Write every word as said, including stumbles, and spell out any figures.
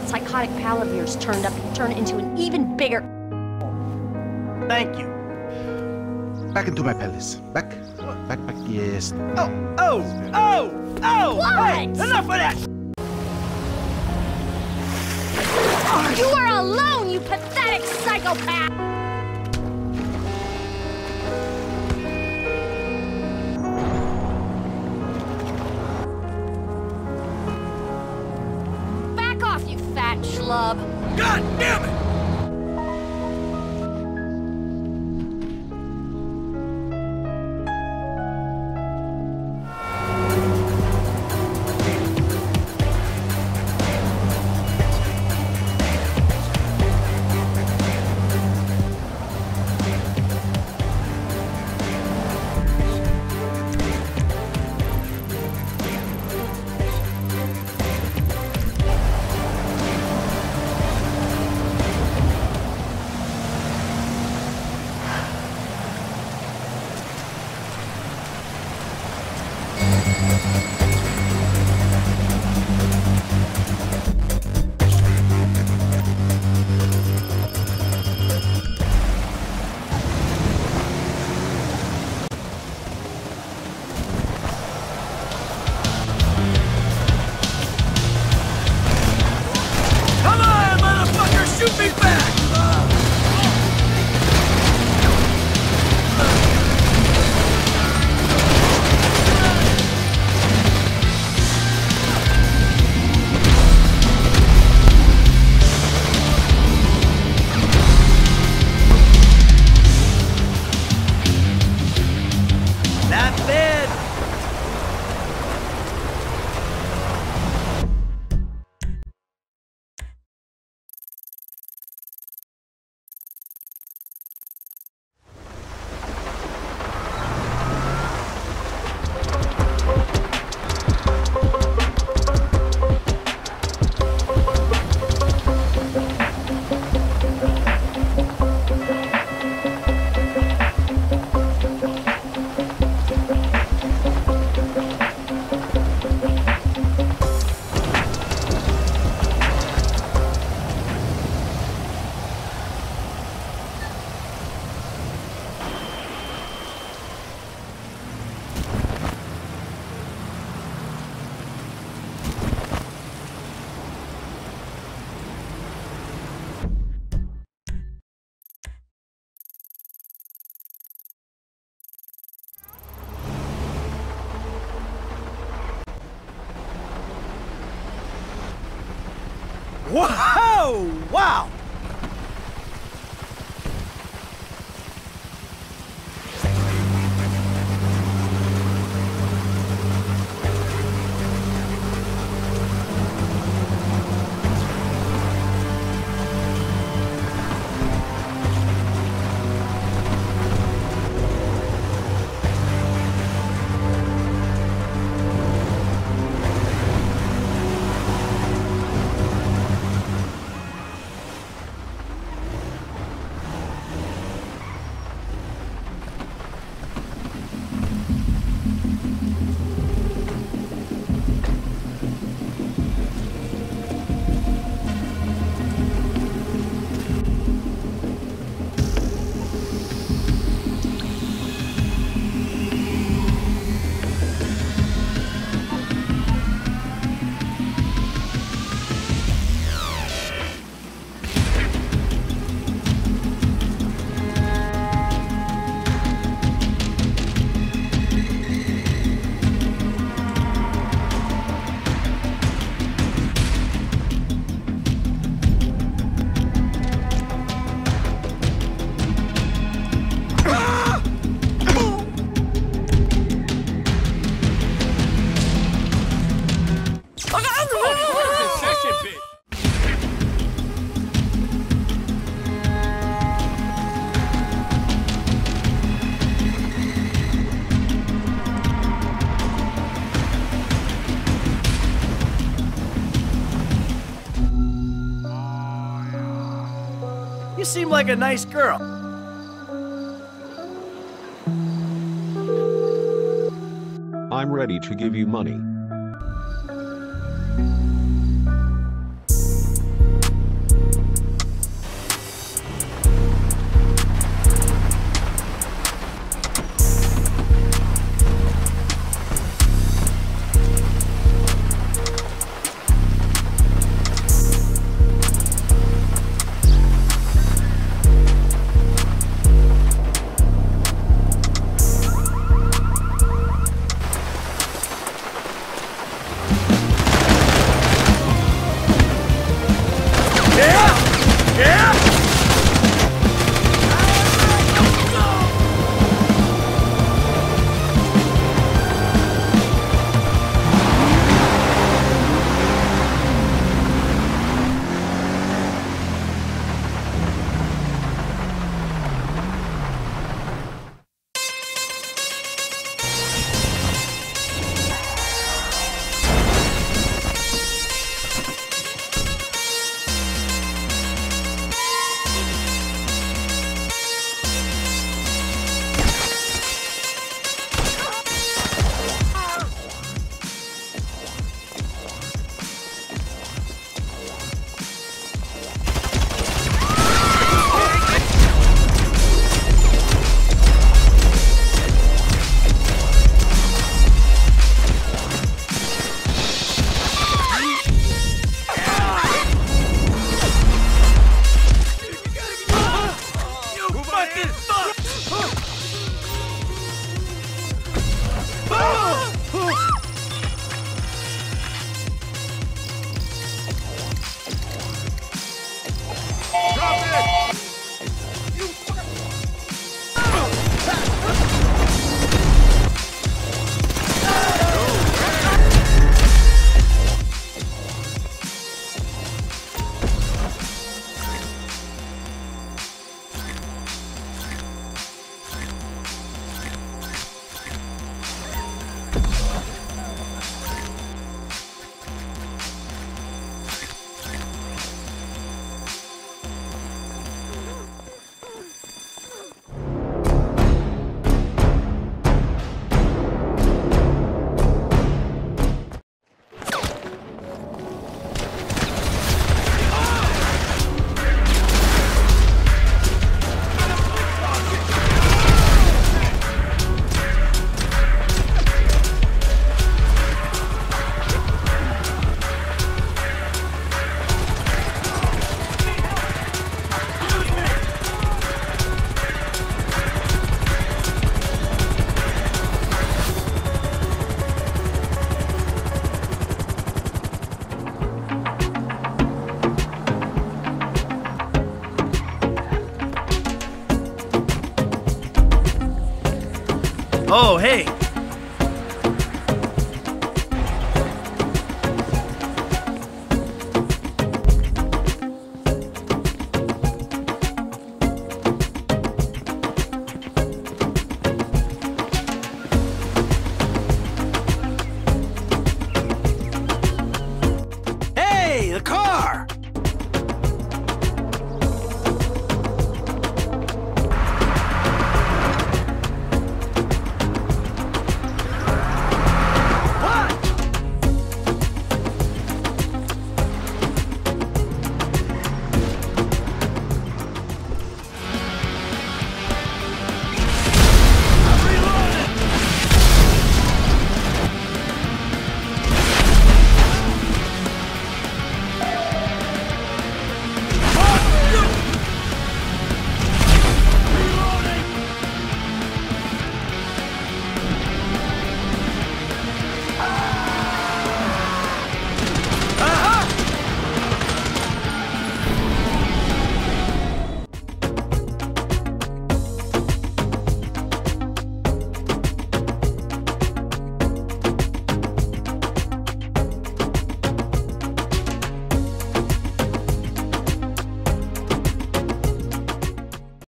that psychotic pal of yours turned up and turn it into an even bigger... Thank you. Back into my palace. Back. Back, back, yes. Oh, oh, oh, oh! What? Hey, enough of that! You are alone, you pathetic psychopath! Back off, you fat schlub! God damn it! Whoa! Wow! You seem like a nice girl. I'm ready to give you money. Oh, hey,